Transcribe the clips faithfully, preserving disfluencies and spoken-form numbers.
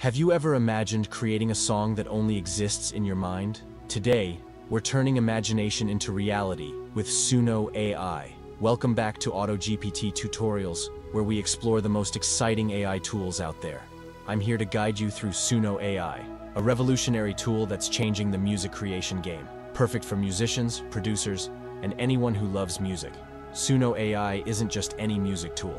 Have you ever imagined creating a song that only exists in your mind? Today, we're turning imagination into reality with Suno A I. Welcome back to AutoGPT Tutorials, where we explore the most exciting A I tools out there. I'm here to guide you through Suno A I, a revolutionary tool that's changing the music creation game. Perfect for musicians, producers, and anyone who loves music. Suno A I isn't just any music tool.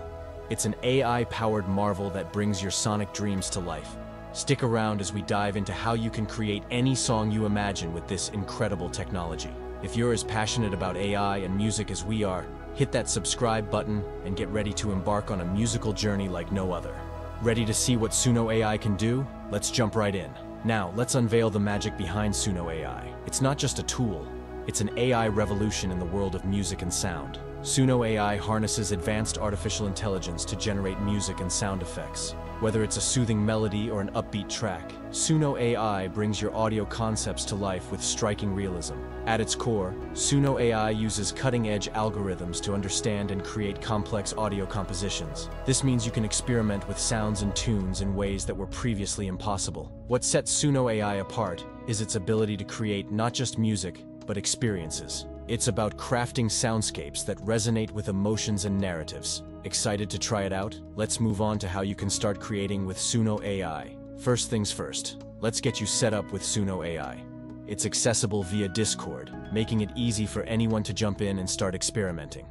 It's an A I-powered marvel that brings your sonic dreams to life. Stick around as we dive into how you can create any song you imagine with this incredible technology. If you're as passionate about A I and music as we are, hit that subscribe button and get ready to embark on a musical journey like no other. Ready to see what Suno A I can do? Let's jump right in. Now, let's unveil the magic behind Suno A I. It's not just a tool, it's an A I revolution in the world of music and sound. Suno A I harnesses advanced artificial intelligence to generate music and sound effects. Whether it's a soothing melody or an upbeat track, Suno A I brings your audio concepts to life with striking realism. At its core, Suno A I uses cutting-edge algorithms to understand and create complex audio compositions. This means you can experiment with sounds and tunes in ways that were previously impossible. What sets Suno A I apart is its ability to create not just music, but experiences. It's about crafting soundscapes that resonate with emotions and narratives. Excited to try it out? Let's move on to how you can start creating with Suno A I. First things first, let's get you set up with Suno A I. It's accessible via Discord, making it easy for anyone to jump in and start experimenting.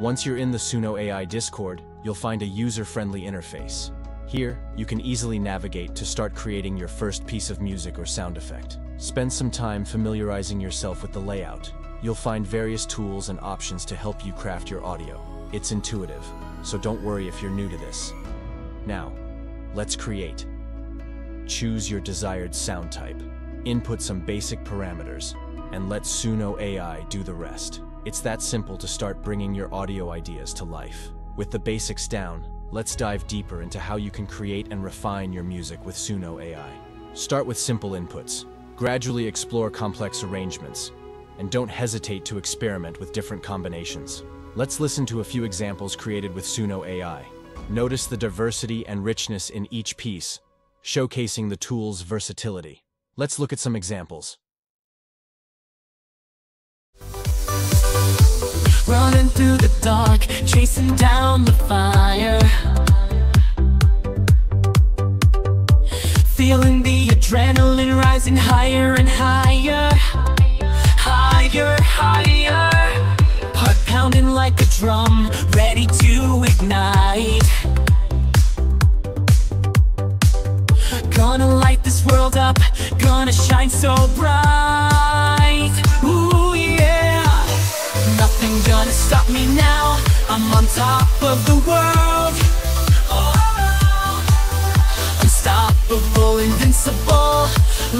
Once you're in the Suno A I Discord, you'll find a user-friendly interface. Here, you can easily navigate to start creating your first piece of music or sound effect. Spend some time familiarizing yourself with the layout. You'll find various tools and options to help you craft your audio. It's intuitive, so don't worry if you're new to this. Now, let's create. Choose your desired sound type, input some basic parameters, and let Suno A I do the rest. It's that simple to start bringing your audio ideas to life. With the basics down, let's dive deeper into how you can create and refine your music with Suno A I. Start with simple inputs, gradually explore complex arrangements, and don't hesitate to experiment with different combinations. Let's listen to a few examples created with Suno A I. Notice the diversity and richness in each piece, showcasing the tool's versatility. Let's look at some examples. Running through the dark, chasing down the fire. Feeling the adrenaline rising higher and higher. Higher, higher. Heart pounding like a drum, ready to ignite. Gonna light this world up, gonna shine so bright. Ooh yeah. Nothing gonna stop me now, I'm on top of the world. Oh. Unstoppable, invincible,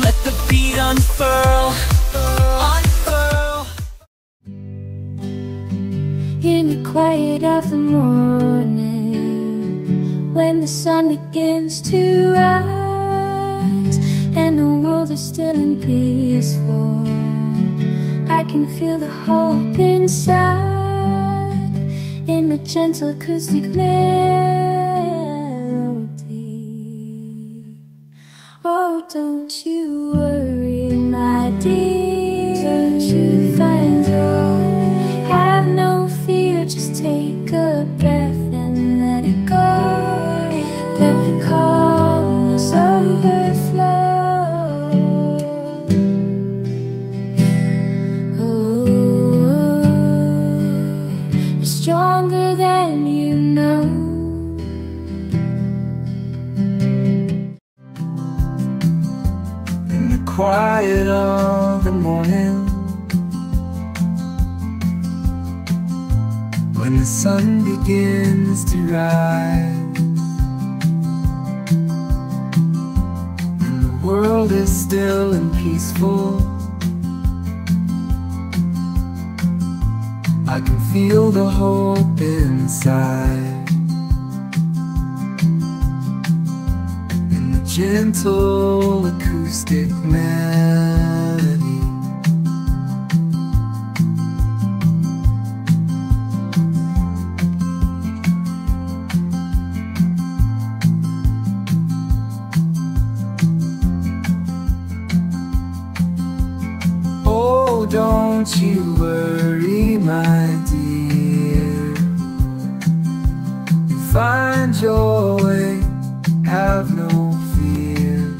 let the beat unfurl. In the quiet of the morning, when the sun begins to rise and the world is still and peaceful, I can feel the hope inside in the gentle acoustic melody. Oh, don't you worry, my dear, don't you find your just take a breath and let it go. Let the calmness overflow. Oh, you're stronger than you know. In the quiet of the morning, when the sun begins to rise and the world is still and peaceful, I can feel the hope inside in the gentle acoustic melody. Don't you worry, my dear. Find your way, have no fear.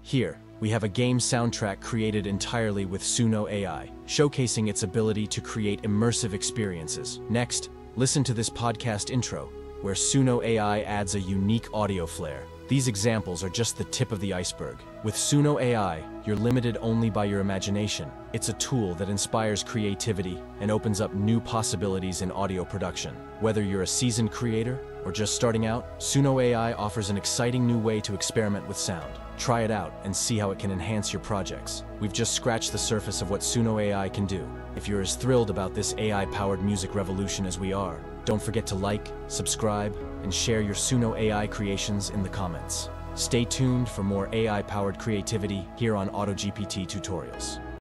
Here, we have a game soundtrack created entirely with Suno A I, showcasing its ability to create immersive experiences. Next, listen to this podcast intro, where Suno A I adds a unique audio flair. These examples are just the tip of the iceberg. With Suno A I, you're limited only by your imagination. It's a tool that inspires creativity and opens up new possibilities in audio production. Whether you're a seasoned creator or just starting out, Suno A I offers an exciting new way to experiment with sound. Try it out and see how it can enhance your projects. We've just scratched the surface of what Suno A I can do. If you're as thrilled about this A I-powered music revolution as we are, don't forget to like, subscribe, and share your Suno A I creations in the comments. Stay tuned for more A I-powered creativity here on AutoGPT Tutorials.